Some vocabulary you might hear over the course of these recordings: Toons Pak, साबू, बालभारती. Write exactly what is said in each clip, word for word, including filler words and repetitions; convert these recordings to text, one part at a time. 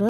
Good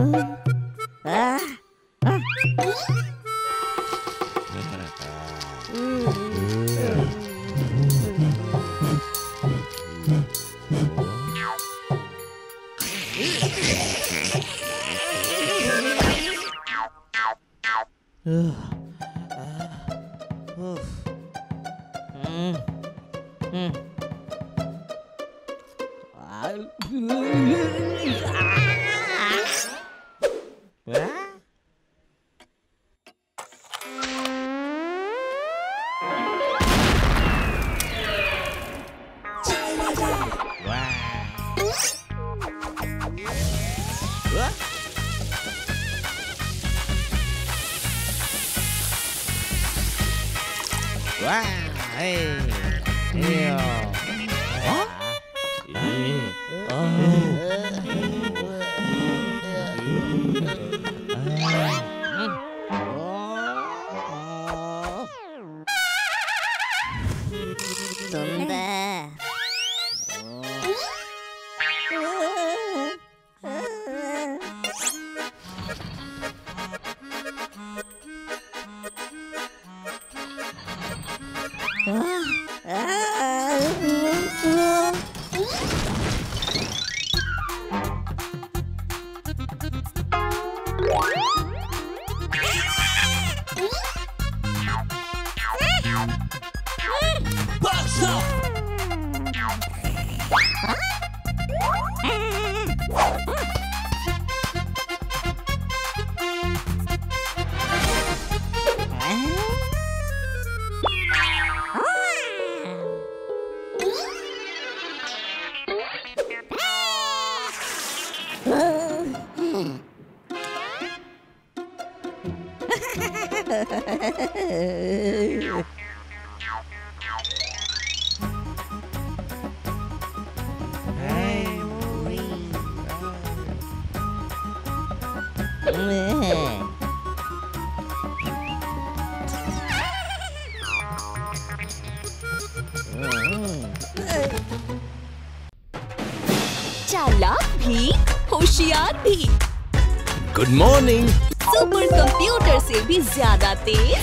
morning. Super computer से भी ज्यादा तेज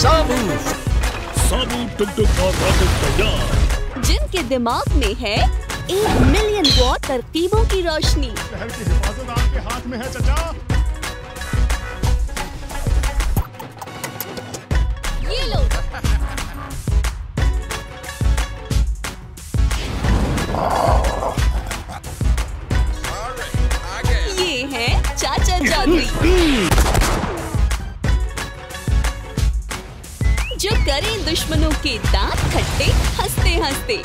साबू साबू टुकटुक और रॉकेट तैयार, जिनके दिमाग में है एक मिलियन वॉट तरकीबों की रोशनी। शहर की हिफाजत आपके हाथ में है चाचा। ये लो। जो करें दुश्मनों के दांत खट्टे हंसते हंसते।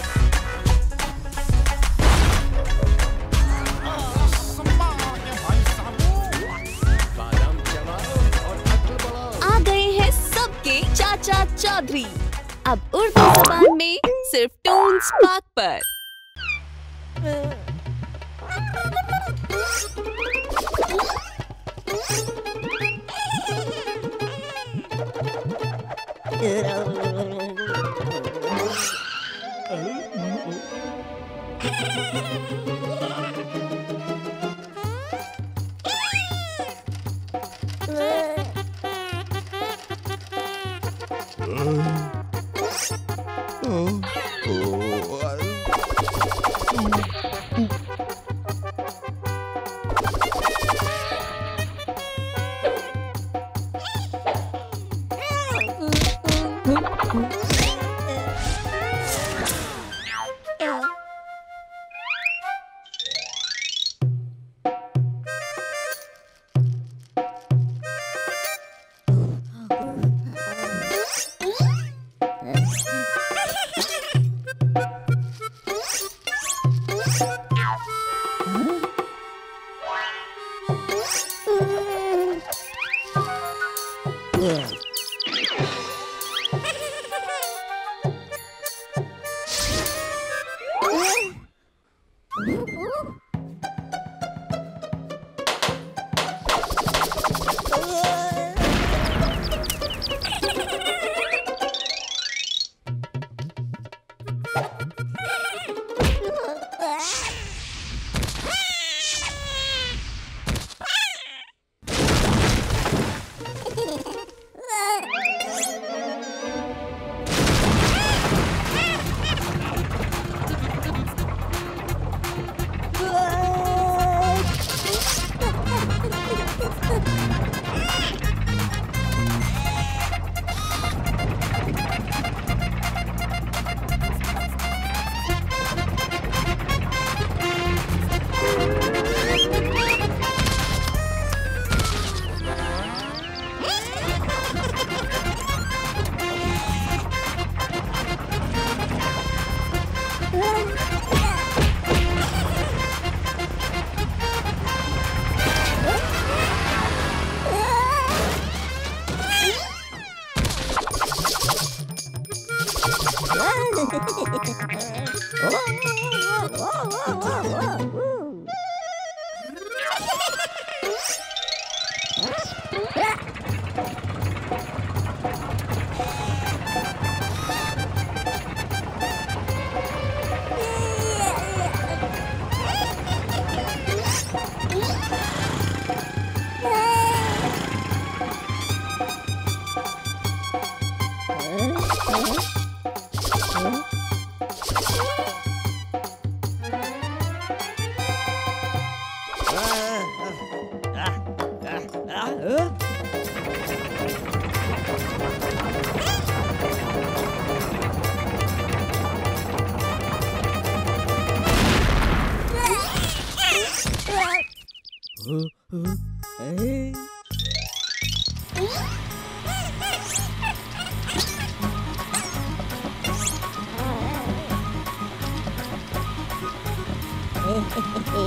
आ गए हैं सबके चाचा चौधरी, अब उर्दू जबान में सिर्फ टून्स पाक पर।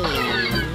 Oh,